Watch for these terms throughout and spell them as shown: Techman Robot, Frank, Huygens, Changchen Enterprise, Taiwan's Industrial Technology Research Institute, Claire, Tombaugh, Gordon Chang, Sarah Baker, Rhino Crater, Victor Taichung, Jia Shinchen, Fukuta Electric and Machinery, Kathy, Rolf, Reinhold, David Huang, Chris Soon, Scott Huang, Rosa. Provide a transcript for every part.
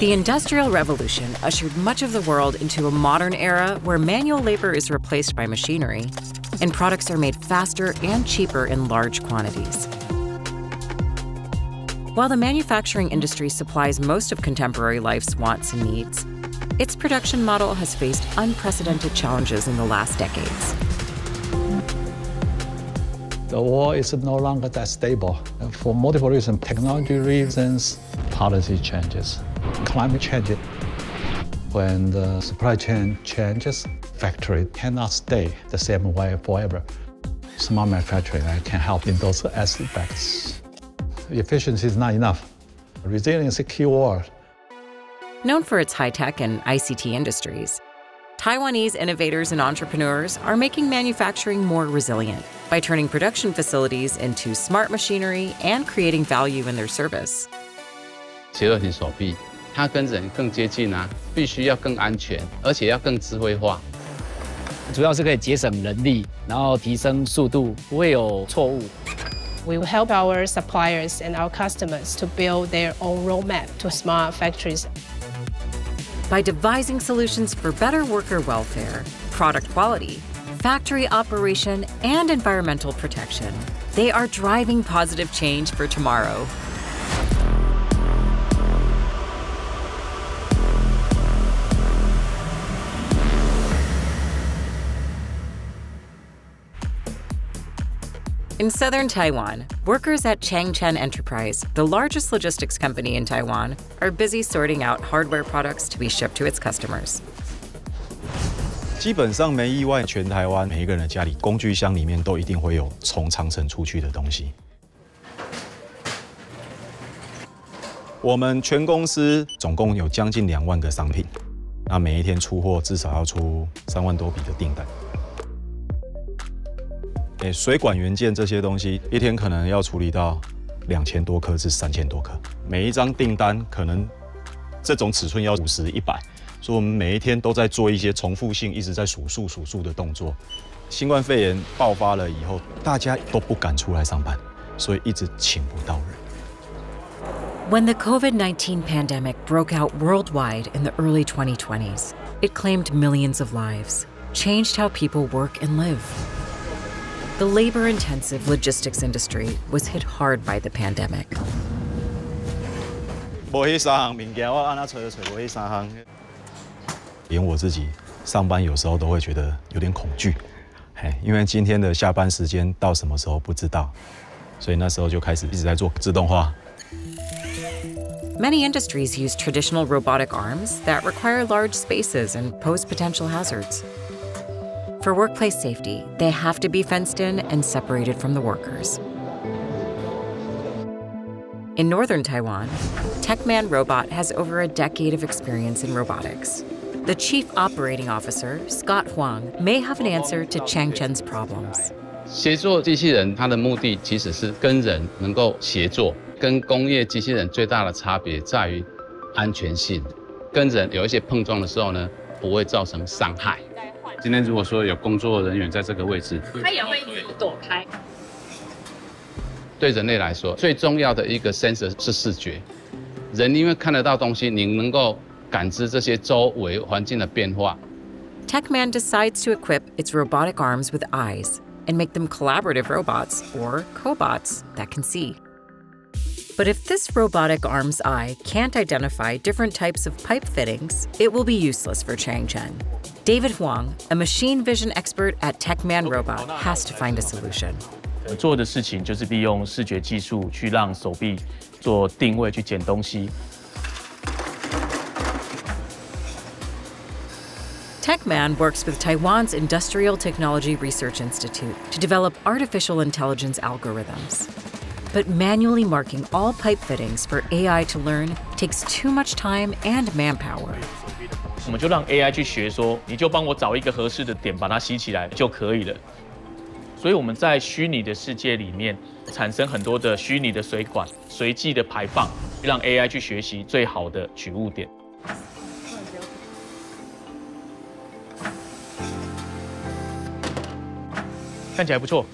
The Industrial Revolution ushered much of the world into a modern era where manual labor is replaced by machinery, and products are made faster and cheaper in large quantities. While the manufacturing industry supplies most of contemporary life's wants and needs, its production model has faced unprecedented challenges in the last decades. The world is no longer that stable. For multiple reasons, technology reasons, policy changes, climate change. When the supply chain changes, factory cannot stay the same way forever. Smart manufacturing can help in those aspects. Efficiency is not enough. Resilience is a key word. Known for its high-tech and ICT industries, Taiwanese innovators and entrepreneurs are making manufacturing more resilient by turning production facilities into smart machinery and creating value in their service. 切合你所必，它跟人更接近啊，必须要更安全，而且要更智慧化。主要是可以节省人力，然后提升速度，不会有错误。We will help our suppliers and our customers to build their own roadmap to smart factories. By devising solutions for better worker welfare, product quality, factory operation, and environmental protection, they are driving positive change for tomorrow. In southern Taiwan, workers at Changchen Enterprise, the largest logistics company in Taiwan, are busy sorting out hardware products to be shipped to its customers. 基本上没意外，全台湾每一个人的家里工具箱里面都一定会有从长城出去的东西。我们全公司总共有将近2万个商品，那每一天出货至少要出3万多笔的订单。 水管元件这些东西，一天可能要处理到2000多颗至3000多颗。每一张订单可能这种尺寸要50、100，所以我们每一天都在做一些重复性一直在数数的动作。新冠肺炎爆发了以后，大家都不敢出来上班，所以一直请不到人。When the COVID-19 pandemic broke out worldwide in the early 2020s, it claimed millions of lives, changed how people work and live. The labor-intensive logistics industry was hit hard by the pandemic. Even 我自己上班有时候都会觉得有点恐惧，因为今天的下班时间到什么时候不知道，所以那时候就开始一直在做自动化。Many industries use traditional robotic arms that require large spaces and pose potential hazards. For workplace safety, they have to be fenced in and separated from the workers. In northern Taiwan, Techman Robot has over a decade of experience in robotics. The chief operating officer, Scott Huang, may have an answer to Changchen's problems. 协作机器人，它的目的其实是跟人能够协作。跟工业机器人最大的差别在于安全性，跟人有一些碰撞的时候呢，不会造成伤害。 今天如果说有工作人员在这个位置，他也会躲开。对人类来说，最重要的一个 sensor 是视觉。人因为看得到东西，你能够感知这些周围环境的变化。Techman decides to equip its robotic arms with eyes and make them collaborative robots or cobots that can see. But if this robotic arm's eye can't identify different types of pipe fittings, it will be useless for Changchen. David Huang, a machine vision expert at Techman Robot, has to find a solution. 我做的事情就是利用视觉技术去让手臂做定位去捡东西。Techman works with Taiwan's Industrial Technology Research Institute to develop artificial intelligence algorithms. But manually marking all pipe fittings for AI to learn takes too much time and manpower. 我们就让 AI 去学说，你就帮我找一个合适的点，把它吸起来就可以了。所以我们在虚拟的世界里面产生很多的虚拟的水管，随机的排放，让 AI 去学习最好的取物点。 看起来不错。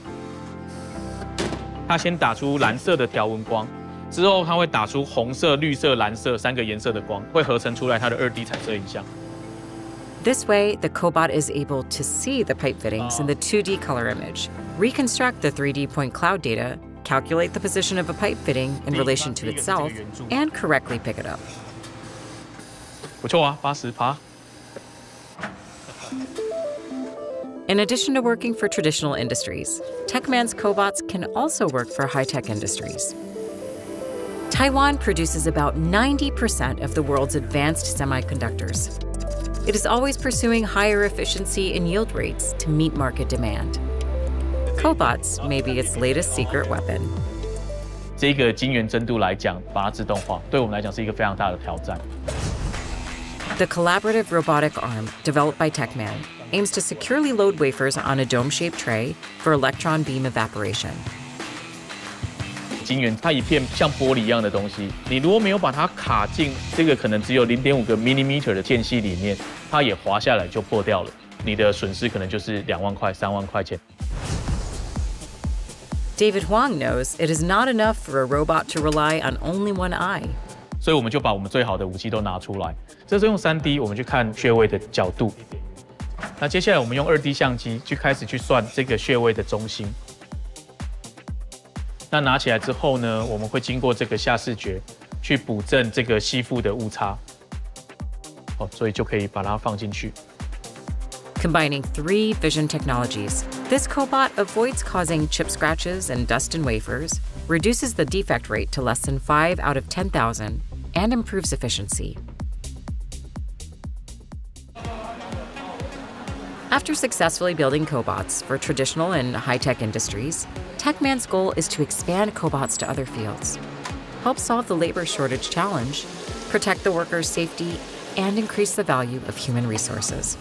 它先打出蓝色的条纹光，之后它会打出红色、绿色、蓝色三个颜色的光，会合成出来它的2D 彩色影像。This way, the cobot is able to see the pipe fittings in the 2D color image, reconstruct the 3D point cloud data, calculate the position of a pipe fitting in relation to itself, and correctly pick it up. 不错啊，80%。In addition to working for traditional industries, Techman's cobots can also work for high-tech industries. Taiwan produces about 90% of the world's advanced semiconductors. It is always pursuing higher efficiency and yield rates to meet market demand. Cobots may be its latest secret weapon. 这个晶圆真度来讲，把它自动化，对我们来讲是一个非常大的挑战。 The collaborative robotic arm developed by Techman aims to securely load wafers on a dome-shaped tray for electron beam evaporation. 晶圆它一片像玻璃一样的东西，你如果没有把它卡进这个可能只有0.5个 millimeter 的间隙里面，它也滑下来就破掉了。你的损失可能就是2万块、3万块钱。David Huang knows it is not enough for a robot to rely on only one eye. 所以我们就把我们最好的武器都拿出来。这是用 3D， 我们去看穴位的角度。那接下来我们用 2D 相机去开始去算这个穴位的中心。那拿起来之后呢，我们会经过这个下视觉去补正这个吸附的误差。哦，所以就可以把它放进去。Combining 3 vision technologies, this cobot avoids causing chip scratches and dust in wafers, reduces the defect rate to less than 5 out of 10,000, and improves efficiency. After successfully building cobots for traditional and high-tech industries, Techman's goal is to expand cobots to other fields, help solve the labor shortage challenge, protect the workers' safety, and increase the value of human resources.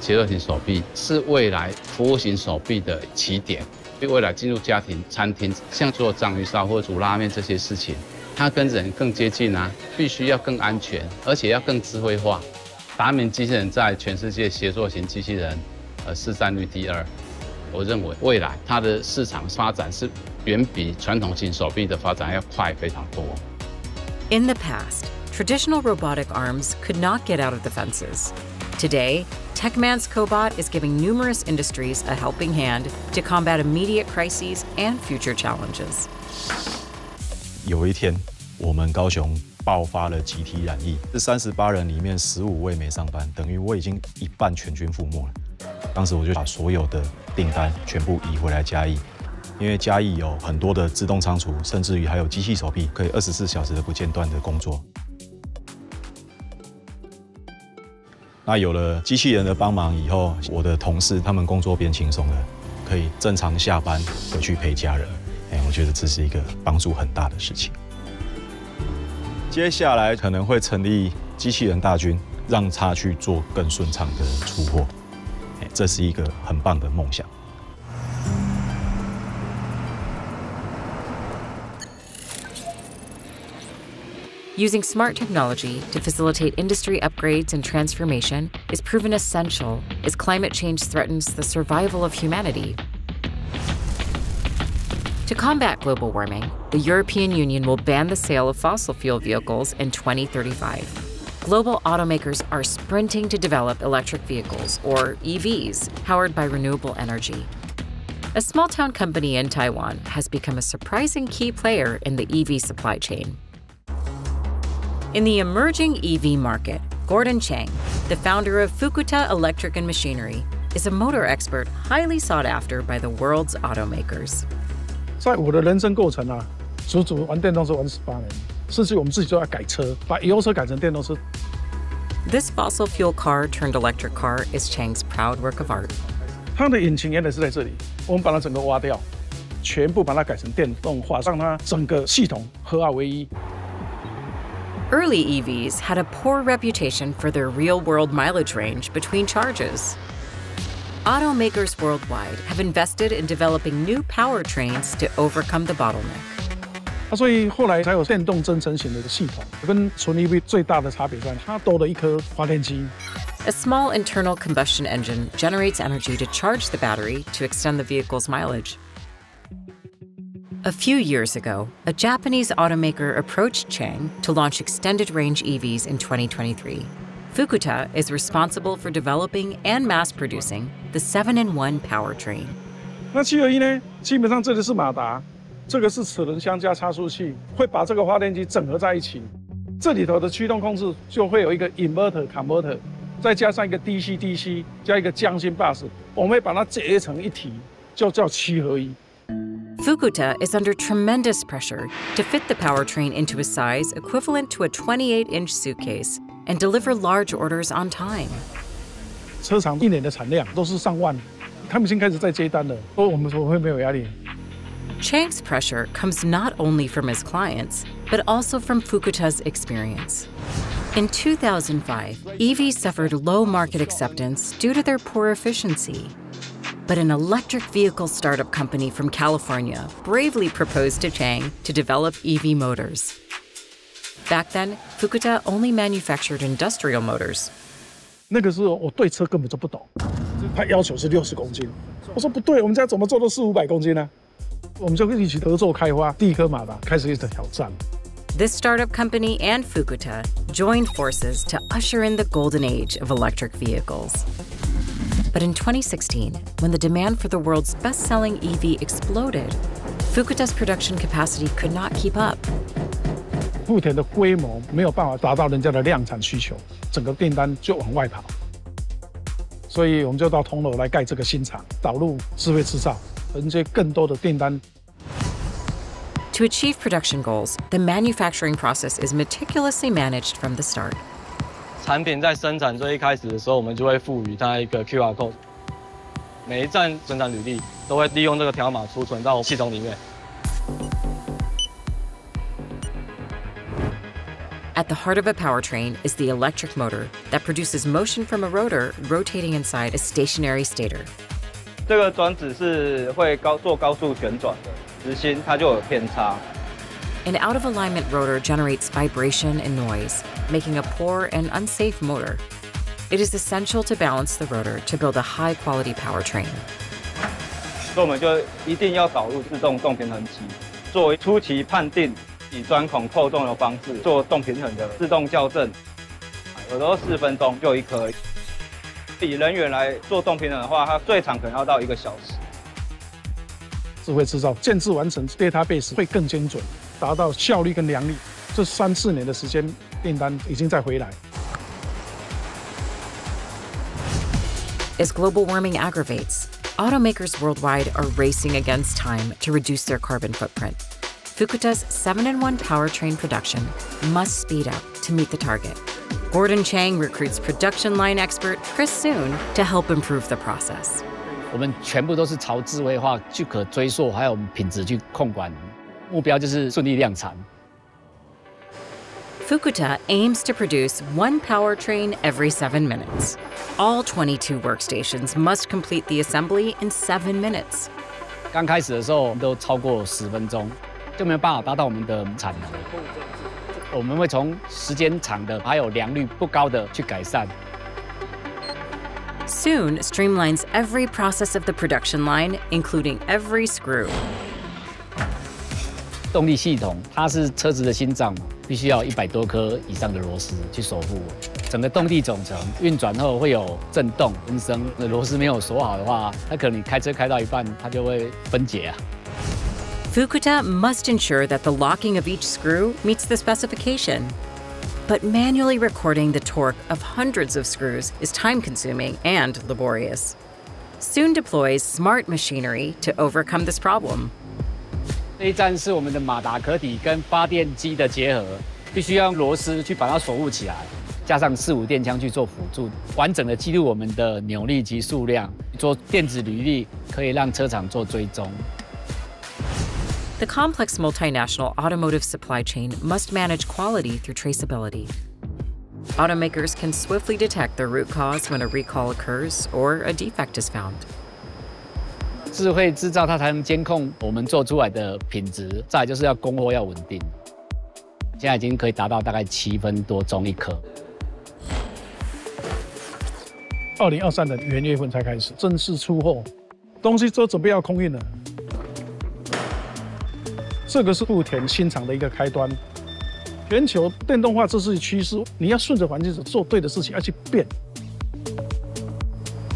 结合型手臂是未来服务型手臂的起点。 对未来进入家庭餐厅，像做章鱼烧或煮拉面这些事情，它跟人更接近啊，必须要更安全，而且要更智慧化。达明机器人在全世界协作型机器人，市占率第2。我认为未来它的市场发展是远比传统型手臂的发展要快非常多。In the past, traditional robotic arms could not get out of the fences. Today, Techman's cobot is giving numerous industries a helping hand to combat immediate crises and future challenges. 有一天，我们高雄爆发了集体染疫，这38人里面15位没上班，等于我已经一半全军覆没了。当时我就把所有的订单全部移回来嘉义，因为嘉义有很多的自动仓储，甚至于还有机器手臂，可以24小时的不间断的工作。 那有了机器人的帮忙以后，我的同事他们工作变轻松了，可以正常下班回去陪家人。我觉得这是一个帮助很大的事情。接下来可能会成立机器人大军，让它去做更顺畅的出货。这是一个很棒的梦想。Using smart technology to facilitate industry upgrades and transformation is proven essential as climate change threatens the survival of humanity. To combat global warming, the European Union will ban the sale of fossil fuel vehicles in 2035. Global automakers are sprinting to develop electric vehicles, or EVs, powered by renewable energy. A small-town company in Taiwan has become a surprising key player in the EV supply chain. In the emerging EV market, Gordon Chang, the founder of Fukuta Electric and Machinery, is a motor expert highly sought after by the world's automakers. 在我的人生过程啊，足玩电动车玩18年，甚至我们自己都要改车，把油车改成电动车。This fossil fuel car turned electric car is Chang's proud work of art. 它的引擎原来是在这里，我们把它整个挖掉，全部把它改成电动化，让它整个系统合二为一。 Early EVs had a poor reputation for their real-world mileage range between charges. Automakers worldwide have invested in developing new powertrains to overcome the bottleneck. 所以后来才有电动增程型的系统，跟纯 EV 最大的差别在，它多了一颗发电机。A small internal combustion engine generates energy to charge the battery to extend the vehicle's mileage. A few years ago, a Japanese automaker approached Chang to launch extended-range EVs in 2023. Fukuta is responsible for developing and mass-producing the 7-in-1 powertrain. 那721呢，基本上这个是马达，这个是齿轮相加差速器，会把这个发电机整合在一起。这里头的驱动控制就会有一个 inverter、converter， 再加上一个 DC 加一个将心 bus， 我们会把它结成一体，就叫7合1。Fukuta is under tremendous pressure to fit the powertrain into a size equivalent to a 28-inch suitcase and deliver large orders on time. 车厂一年的产量都是上万。 Chang's pressure comes not only from his clients, but also from Fukuta's experience. In 2005, EVs suffered low market acceptance due to their poor efficiency. But an electric vehicle startup company from California bravely proposed to Chang to develop EV motors. Back then, Fukuta only manufactured industrial motors. 那个时候我对车根本就不懂，他要求是60公斤，我说不对，我们家怎么做都400-500公斤呢？我们就一起合作开发第一颗马达，开始一场挑战。This startup company and Fukuta joined forces to usher in the golden age of electric vehicles. But in 2016, when the demand for the world's best-selling EV exploded, Fukuta's production capacity could not keep up. 富田的规模没有办法达到人家的量产需求，整个订单就往外跑，所以我们就到铜锣来盖这个新厂，导入智慧制造，迎接更多的订单。To achieve production goals, the manufacturing process is meticulously managed from the start. 产品在生产最一开始的时候，我们就会赋予它一个 QR code， 每一站生产履历都会利用这个条码储存到系统里面。 At the heart of a powertrain is the electric motor that produces motion from a rotor rotating inside a stationary stator. 这个转子是会做高速旋转的，执行它就有偏差。An out-of-alignment rotor generates vibration and noise, making a poor and unsafe motor. It is essential to balance the rotor to build a high-quality powertrain. 所以我们就一定要导入自动动平衡器，作为初期判定。 以钻孔扣动的方式做动平衡的自动校正，有时候4分钟就一颗。以人员来做动平衡的话，它最长可能要到1个小时。智慧制造建制完成 ，database 会更精准，达到效率跟良率。这3-4年的时间，订单已经在回来。As global warming aggravates, automakers worldwide are racing against time to reduce their carbon footprint. Fukuta's 7-in-1 powertrain production must speed up to meet the target. Gordon Chang recruits production line expert Chris Soon to help improve the process. 我们全部都是朝智慧化、去可追溯，还有我们品质去控管，目标就是顺利量产。Fukuta aims to produce 1 powertrain every 7 minutes. All 22 workstations must complete the assembly in 7 minutes. 刚开始的时候都超过10分钟。 就没有办法达到我们的产能。我们会从时间长的，还有良率不高的去改善。Soon streamlines every process of the production line, including every screw. 动力系统它是车子的心脏嘛，必须要100多颗以上的螺丝去守护整个动力总成。运转后会有震动、增生，那螺丝没有锁好的话，那可能你开车开到一半，它就会分解啊。 Fukuta must ensure that the locking of each screw meets the specification. But manually recording the torque of hundreds of screws is time-consuming and laborious. Soon deploys smart machinery to overcome this problem. 这一站是我们的马达壳体跟发电机的结合，必须要用螺丝去把它锁固起来，加上4-5电枪去做辅助，完整的记录我们的扭力及数量，做电子履历，可以让车厂做追踪。 The complex multinational automotive supply chain must manage quality through traceability. Automakers can swiftly detect the root cause when a recall occurs or a defect is found. 智慧制造它才能监控我们做出来的品质，再来就是要供货要稳定。现在已经可以达到大概7分多钟一颗。2023年1月才开始正式出货，东西都准备要空运了。这个是富田新厂的一个开端。全球电动化这是趋势，你要顺着环境走，做对的事情，要去变。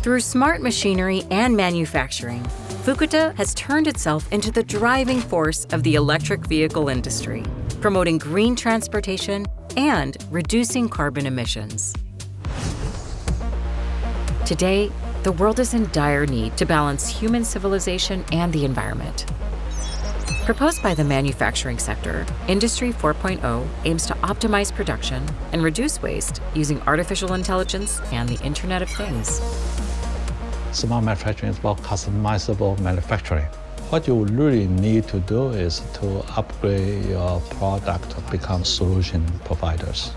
Through smart machinery and manufacturing, Fukuta has turned itself into the driving force of the electric vehicle industry, promoting green transportation and reducing carbon emissions. Today, the world is in dire need to balance human civilization and the environment. Proposed by the manufacturing sector, Industry 4.0 aims to optimize production and reduce waste using artificial intelligence and the Internet of Things. Smart manufacturing is about customizable manufacturing. What you really need to do is to upgrade your product to become solution providers.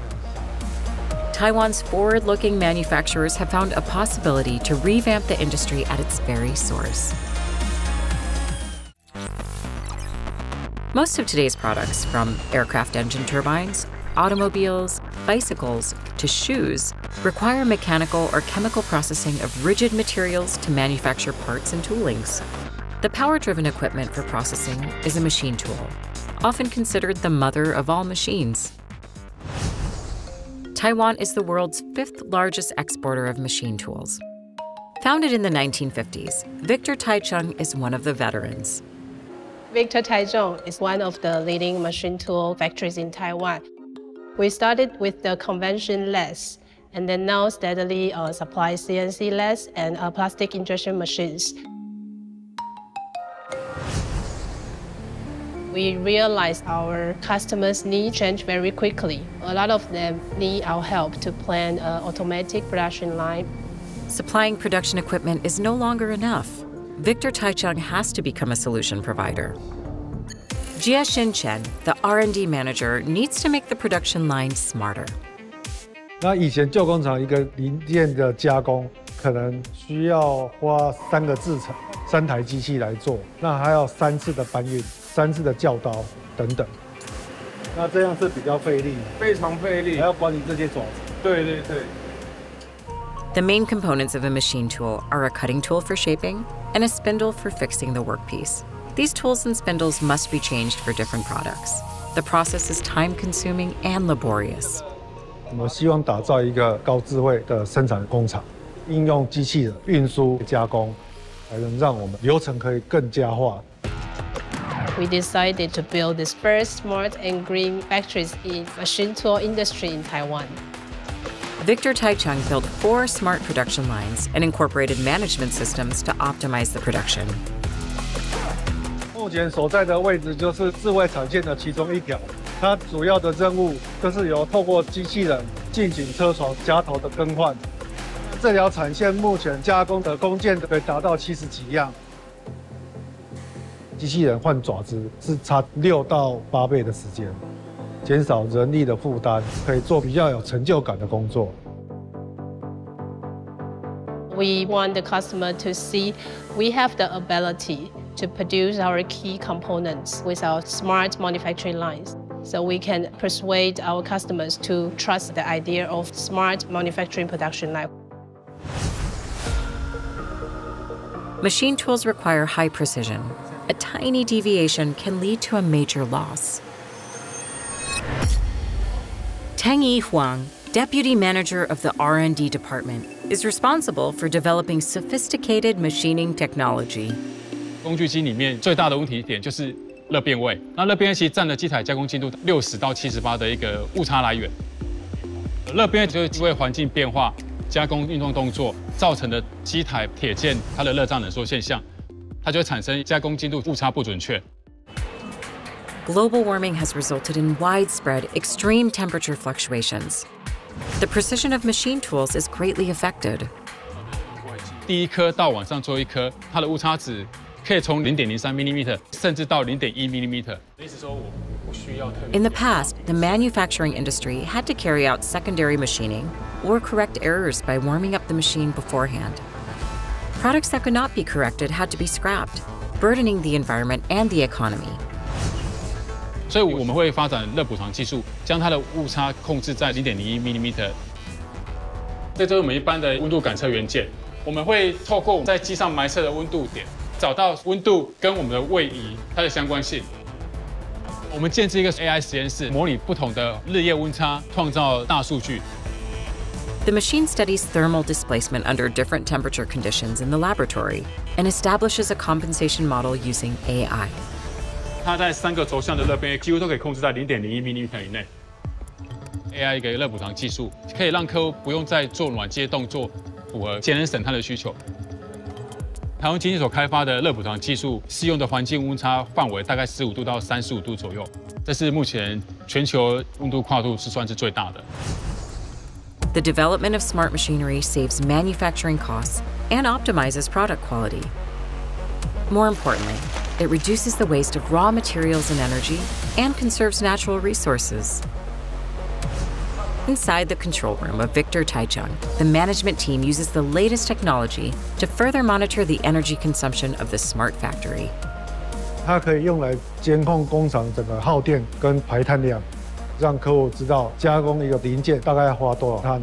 Taiwan's forward-looking manufacturers have found a possibility to revamp the industry at its very source. Most of today's products, from aircraft engine turbines, automobiles, bicycles, to shoes, require mechanical or chemical processing of rigid materials to manufacture parts and toolings. The power-driven equipment for processing is a machine tool, often considered the mother of all machines. Taiwan is the world's fifth largest exporter of machine tools. Founded in the 1950s, Victor Taichung is one of the veterans. Victor Taichung is one of the leading machine tool factories in Taiwan. We started with the convention lathes, and then now steadily supply CNC lathes and plastic injection machines. We realized our customers' needs change very quickly. A lot of them need our help to plan an automatic production line. Supplying production equipment is no longer enough. Victor Taichung has to become a solution provider. Jia Shinchen, the R&D manager, needs to make the production line smarter. 那以前旧工厂一个零件的加工，可能需要花3台机器来做，那还有3次的搬运。 3次的铰刀等等，那这样是比较费力，非常费力，还要管理这些爪子。对对对。The main components of a machine tool are a cutting tool for shaping and a spindle for fixing the workpiece. These tools and spindles must be changed for different products. The process is time-consuming and laborious. 我们希望打造一个高智慧的生产工厂，应用机器人运输加工，才能让我们流程可以更加化。 We decided to build this first smart and green factories in the machine tool industry in Taiwan. Victor Taichung built 4 smart production lines and incorporated management systems to optimize the production. 目前所在的位置就是智慧产线的其中一条，它主要的任务就是由透过机器人进行车床夹头的更换。这条产线目前加工的工件可以达到70几样。 机器人换爪子是差6到8倍的时间，减少人力的负担，可以做比较有成就感的工作。We want the customer to see we have the ability to produce our key components with our smart manufacturing lines, so we can persuade our customers to trust the idea of smart manufacturing production line. Machine tools require high precision. A tiny deviation can lead to a major loss. Techman Huang, deputy manager of the R&D department, is responsible for developing sophisticated machining technology. 工具机里面最大的问题点就是热变位，那热变位其实占了机台加工进度60到78%的一个误差来源。热变位就是因为环境变化、加工运动动作造成的机台铁件它的热胀冷缩现象。 它就产生加工进度误差不准确。Global warming has resulted in widespread extreme temperature fluctuations. The precision of machine tools is greatly affected. 第一颗到往上做一颗，它的误差值可以从0.03mm甚至到0.1mm。意思说我不需要特别。In the past, the manufacturing industry had to carry out secondary machining or correct errors by warming up the machine beforehand. Products that could not be corrected had to be scrapped, burdening the environment and the economy. 所以我们会发展热补偿技术，将它的误差控制在0.01mm。这就是我们一般的温度感测元件。我们会透过在机上埋设的温度点，找到温度跟我们的位移它的相关性。我们建置一个 AI 实验室，模拟不同的日夜温差，创造大数据。The machine studies thermal displacement under different temperature conditions in the laboratory and establishes a compensation model using AI. 它在3个轴向的热变几乎都可以控制在 0.01 mm 以内。 AI 一个热补偿技术，可以让客户不用再做软接动作，符合节能省碳的需求。台湾基金所开发的热补偿技术适用的环境温差范围大概15度到35度左右，这是目前全球温度跨度是算是最大的。The development of smart machinery saves manufacturing costs and optimizes product quality. More importantly, it reduces the waste of raw materials and energy and conserves natural resources. Inside the control room of Victor Taichung, the management team uses the latest technology to further monitor the energy consumption of the smart factory. 它可以用来监控工厂整个耗电跟排碳量，让客户知道加工一个零件大概花多少碳。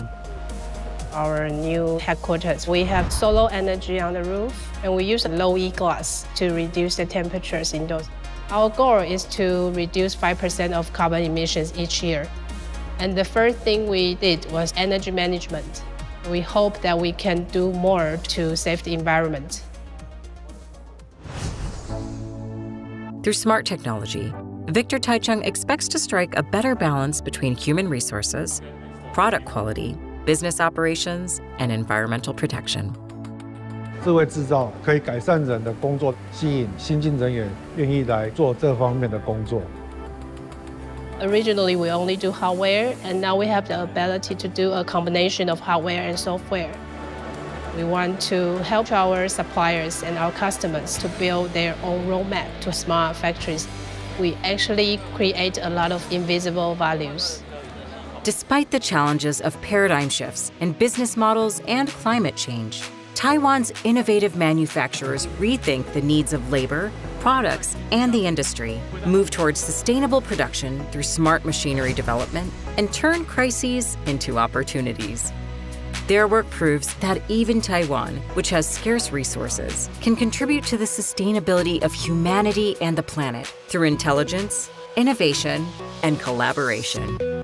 Our new headquarters, we have solar energy on the roof, and we use low E glass to reduce the temperatures indoors. Our goal is to reduce 5% of carbon emissions each year. And the first thing we did was energy management. We hope that we can do more to save the environment. Through smart technology, Victor Taichung expects to strike a better balance between human resources, product quality, business operations, and environmental protection. 智慧制造可以改善人的工作，吸引新进人员愿意来做这方面的工作。 Originally, we only do hardware, and now we have the ability to do a combination of hardware and software. We want to help our suppliers and our customers to build their own roadmap to smart factories. We actually create a lot of invisible values. Despite the challenges of paradigm shifts in business models and climate change, Taiwan's innovative manufacturers rethink the needs of labor, products, and the industry, move towards sustainable production through smart machinery development, and turn crises into opportunities. Their work proves that even Taiwan, which has scarce resources, can contribute to the sustainability of humanity and the planet through intelligence, innovation, and collaboration.